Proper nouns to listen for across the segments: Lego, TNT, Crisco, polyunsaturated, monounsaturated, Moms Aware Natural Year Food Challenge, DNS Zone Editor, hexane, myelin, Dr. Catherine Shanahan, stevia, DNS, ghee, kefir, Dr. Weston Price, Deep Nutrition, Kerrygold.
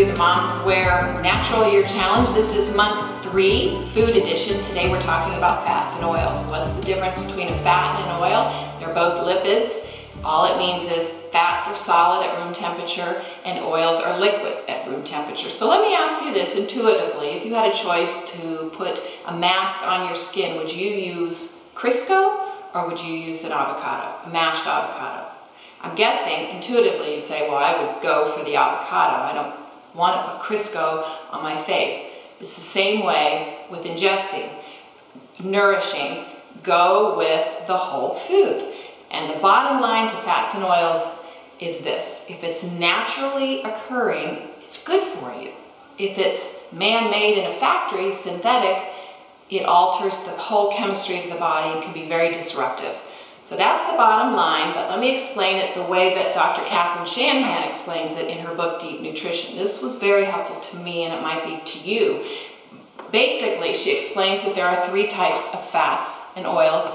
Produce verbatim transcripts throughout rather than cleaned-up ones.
to the Moms Aware Natural Year Challenge. This is month three, food edition. Today we're talking about fats and oils. What's the difference between a fat and an oil? They're both lipids. All it means is fats are solid at room temperature and oils are liquid at room temperature. So let me ask you this intuitively. If you had a choice to put a mask on your skin, would you use Crisco or would you use an avocado, a mashed avocado? I'm guessing intuitively you'd say, well, I would go for the avocado. I don't want to put Crisco on my face. It's the same way with ingesting, nourishing. Go with the whole food. And the bottom line to fats and oils is this: if it's naturally occurring, it's good for you. If it's man-made in a factory, synthetic, it alters the whole chemistry of the body and can be very disruptive. So that's the bottom line, but let me explain it the way that Doctor Catherine Shanahan explains it in her book, Deep Nutrition. This was very helpful to me, and it might be to you. Basically, she explains that there are three types of fats and oils.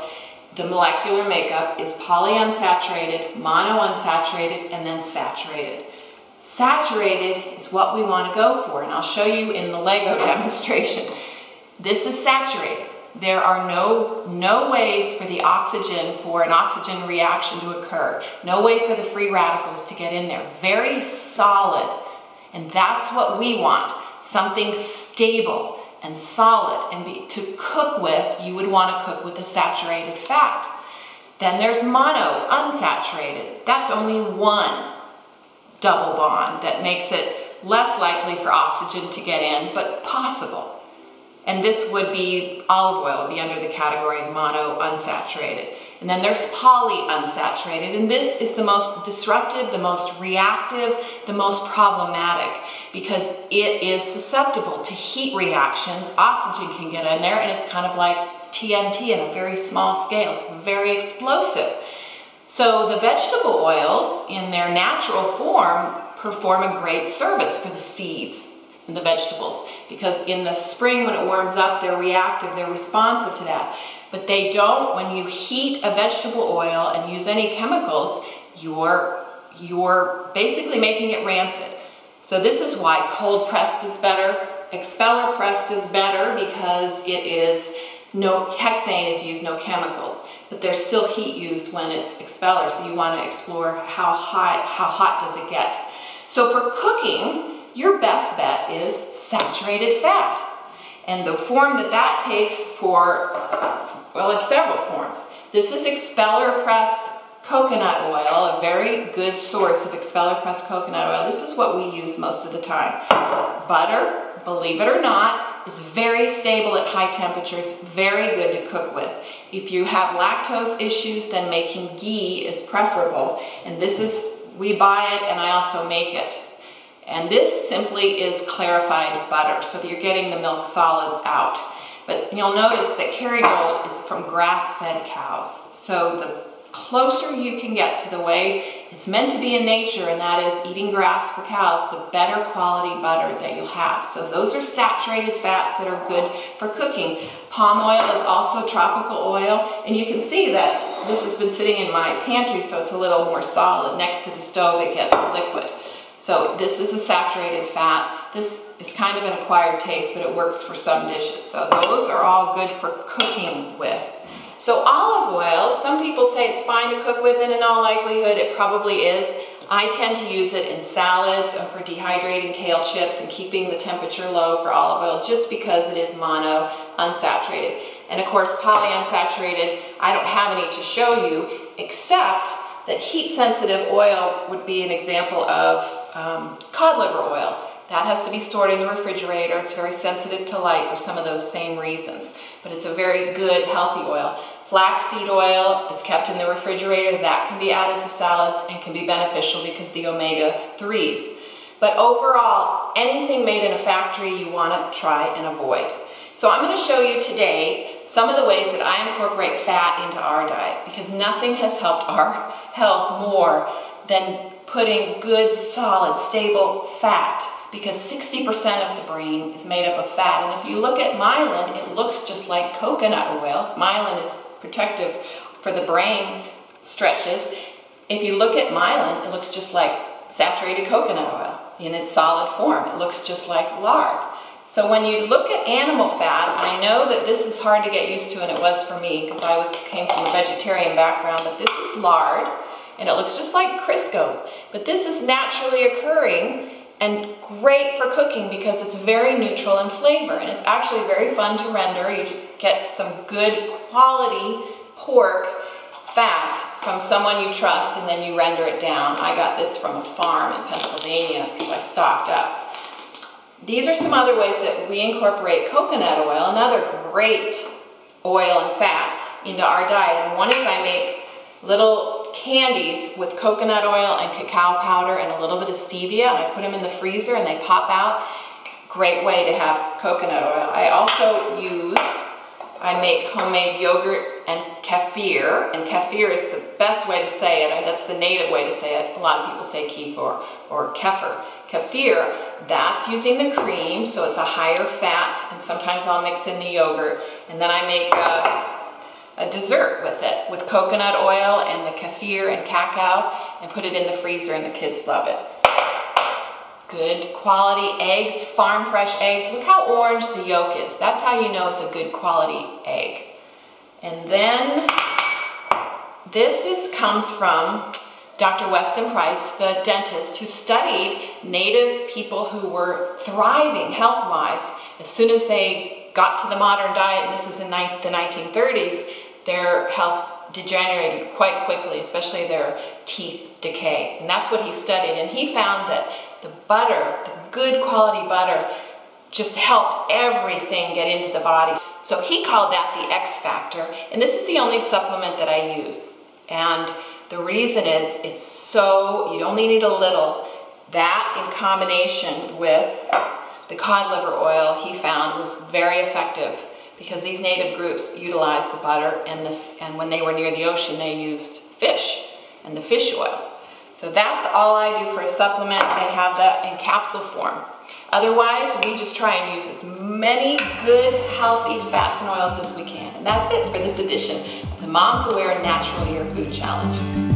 The molecular makeup is polyunsaturated, monounsaturated, and then saturated. Saturated is what we want to go for, and I'll show you in the Lego demonstration. This is saturated. There are no, no ways for the oxygen, for an oxygen reaction to occur. No way for the free radicals to get in there. Very solid, and that's what we want. Something stable and solid, and be, to cook with, you would want to cook with a saturated fat. Then there's mono, unsaturated. That's only one double bond that makes it less likely for oxygen to get in, but possible. And this would be, olive oil would be under the category of mono unsaturated. And then there's polyunsaturated, and this is the most disruptive, the most reactive, the most problematic, because it is susceptible to heat reactions. Oxygen can get in there, and it's kind of like T N T on a very small scale. It's very explosive. So the vegetable oils, in their natural form, perform a great service for the seeds and the vegetables, because in the spring when it warms up, they're reactive, they're responsive to that. But they don't, when you heat a vegetable oil and use any chemicals, you're, you're basically making it rancid. So this is why cold pressed is better, expeller pressed is better, because it is, no hexane is used, no chemicals. But there's still heat used when it's expeller, so you want to explore how hot, how hot does it get. So for cooking, your best bet is saturated fat. And the form that that takes for, well, it's several forms. This is expeller pressed coconut oil, a very good source of expeller pressed coconut oil. This is what we use most of the time. Butter, believe it or not, is very stable at high temperatures, very good to cook with. If you have lactose issues, then making ghee is preferable. And this is, we buy it and I also make it. And this simply is clarified butter, so that you're getting the milk solids out. But you'll notice that Kerrygold is from grass-fed cows. So the closer you can get to the way it's meant to be in nature, and that is eating grass for cows, the better quality butter that you'll have. So those are saturated fats that are good for cooking. Palm oil is also tropical oil, and you can see that this has been sitting in my pantry, so it's a little more solid. Next to the stove, it gets liquid. So this is a saturated fat. This is kind of an acquired taste, but it works for some dishes. So those are all good for cooking with. So olive oil, some people say it's fine to cook with, and in all likelihood it probably is. I tend to use it in salads and for dehydrating kale chips and keeping the temperature low for olive oil, just because it is mono unsaturated. And of course polyunsaturated, I don't have any to show you, except that heat-sensitive oil would be an example of um, cod liver oil. That has to be stored in the refrigerator. It's very sensitive to light for some of those same reasons, but it's a very good, healthy oil. Flaxseed oil is kept in the refrigerator. That can be added to salads and can be beneficial because the omega threes. But overall, anything made in a factory you want to try and avoid. So I'm going to show you today some of the ways that I incorporate fat into our diet, because nothing has helped our health more than putting good, solid, stable fat, because sixty percent of the brain is made up of fat. And if you look at myelin, it looks just like coconut oil. Myelin is protective for the brain stretches. If you look at myelin, it looks just like saturated coconut oil. in its solid form. It looks just like lard. So when you look at animal fat, I know that this is hard to get used to, and it was for me because I was came from a vegetarian background, but this is lard, and it looks just like Crisco. But this is naturally occurring and great for cooking because it's very neutral in flavor, and it's actually very fun to render. You just get some good quality pork fat from someone you trust, and then you render it down. I got this from a farm in Pennsylvania because I stocked up. These are some other ways that we incorporate coconut oil, another great oil and fat, into our diet. And one is I make little candies with coconut oil and cacao powder and a little bit of stevia, and I put them in the freezer and they pop out. Great way to have coconut oil. I also use, I make homemade yogurt and kefir, and kefir is the best way to say it. That's the native way to say it. A lot of people say kefir or kefir. Kefir, that's using the cream, so it's a higher fat, and sometimes I'll mix in the yogurt, and then I make a, a dessert with it, with coconut oil and the kefir and cacao, and put it in the freezer, and the kids love it. Good quality eggs, farm fresh eggs. Look how orange the yolk is. That's how you know it's a good quality egg. And then this is comes from Doctor Weston Price, the dentist, who studied native people who were thriving health-wise. As soon as they got to the modern diet, and this is in the nineteen thirties, their health degenerated quite quickly, especially their teeth decay. And that's what he studied. And he found that the butter, the good quality butter, just helped everything get into the body. So he called that the X factor. And this is the only supplement that I use. And the reason is it's so, you only need a little. That in combination with the cod liver oil he found was very effective because these native groups utilized the butter and this, and when they were near the ocean they used fish and the fish oil. So that's all I do for a supplement. I have that in capsule form. Otherwise, we just try and use as many good, healthy fats and oils as we can. And that's it for this edition of the Moms Aware Natural Year Food Challenge.